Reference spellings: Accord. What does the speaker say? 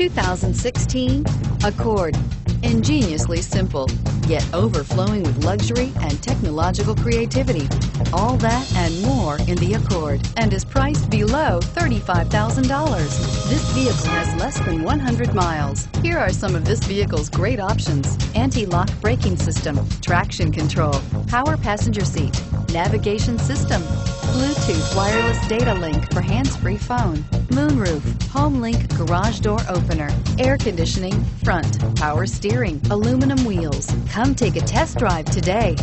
2016 Accord. Ingeniously simple, yet overflowing with luxury and technological creativity. All that and more in the Accord, and is priced below $35,000. This vehicle has less than 100 miles. Here are some of this vehicle's great options: anti-lock braking system, traction control, power passenger seat, navigation system, Bluetooth wireless data link for hands-free phone, moonroof, HomeLink garage door opener, air conditioning, front, power steering, aluminum wheels. Come take a test drive today.